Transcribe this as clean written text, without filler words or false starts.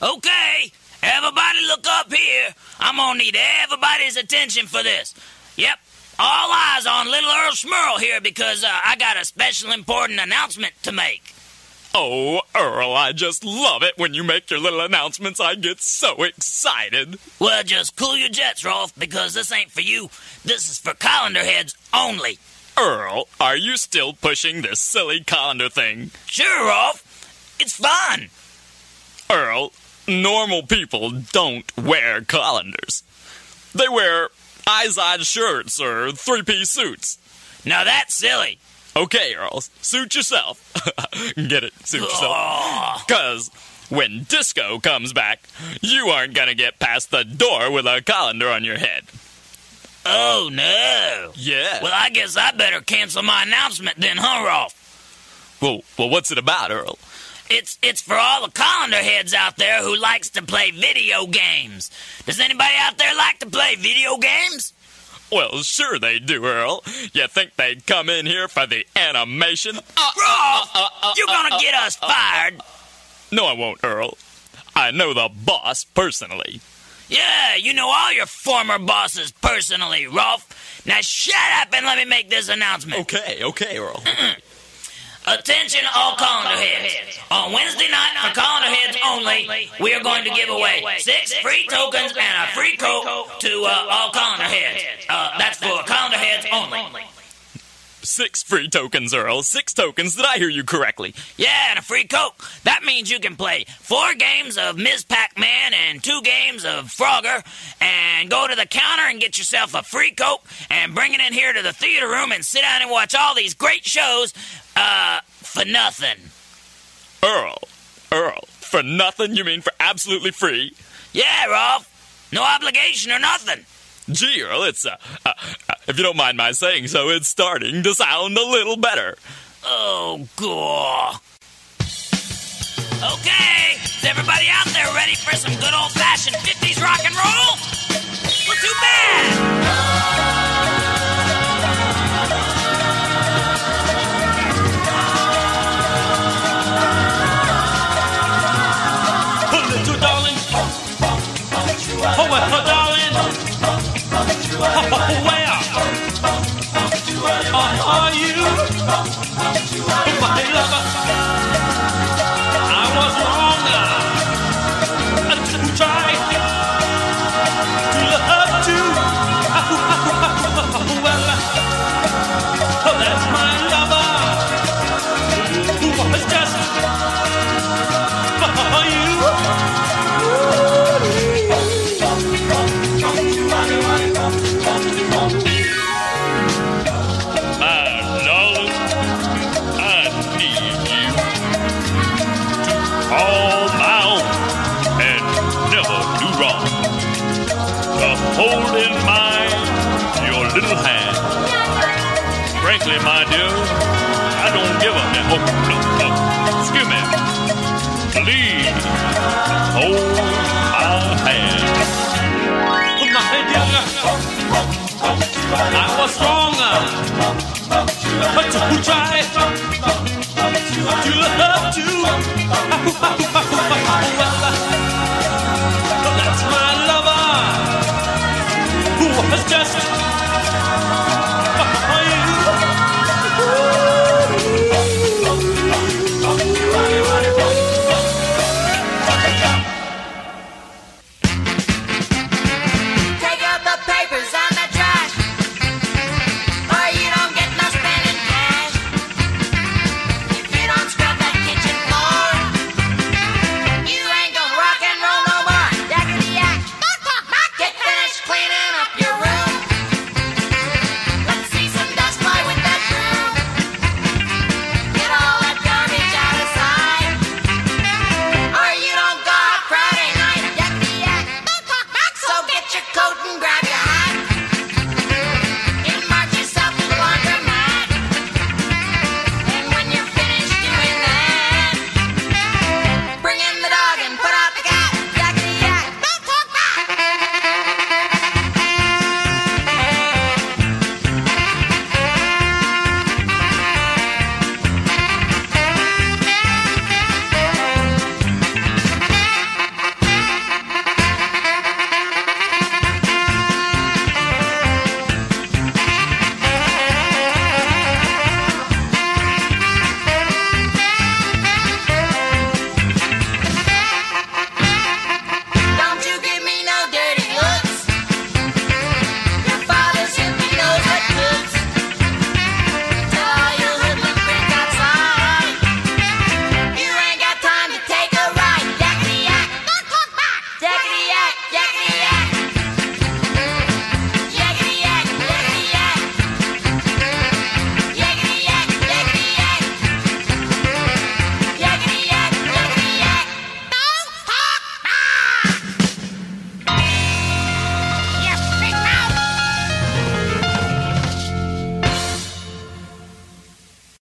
Okay, everybody look up here. I'm gonna need everybody's attention for this. Yep, all eyes on little Earl Smurl here because I got a special important announcement to make. Oh, Earl, I just love it when you make your little announcements. I get so excited. Well, just cool your jets, Rolf, because this ain't for you. This is for colander heads only. Earl, are you still pushing this silly colander thing? Sure, Rolf. It's fun. Earl, normal people don't wear colanders. They wear eyeside shirts or three-piece suits. Now that's silly. Okay, Earl, suit yourself. Get it? Suit yourself. Because when disco comes back, you aren't going to get past the door with a colander on your head. Oh, no. Yeah. Well, I guess I better cancel my announcement then, huh, Rolf? Well, what's it about, Earl? It's for all the colander heads out there who likes to play video games. Does anybody out there like to play video games? Well, sure they do, Earl. You think they'd come in here for the animation? Rolf, you're gonna get us fired. No, I won't, Earl. I know the boss personally. Yeah, you know all your former bosses personally, Rolf. Now shut up and let me make this announcement. Okay, Earl. Attention all colander heads. On Wednesday night for colander heads only, we are going to give away 6 free tokens and a free coat to all colander heads. That's for colander heads only. 6 free tokens, Earl. 6 tokens, did I hear you correctly? Yeah, and a free coat. That means you can play 4 games of Ms. Pac-Man and 2 games of Frogger and go to the counter and get yourself a free coat and bring it in here to the theater room and sit down and watch all these great shows for nothing. Earl, for nothing? You mean for absolutely free? Yeah, Rolf. No obligation or nothing. Gee, Earl, it's, if you don't mind my saying so, it's starting to sound a little better. Oh, God. Okay, is everybody out there ready for some good old-fashioned 50s rock and roll? Well, too bad. Frankly, my dear, I don't give a damn. Oh, no. Excuse me. Please hold my hand. My dear, I was stronger. To try to love you.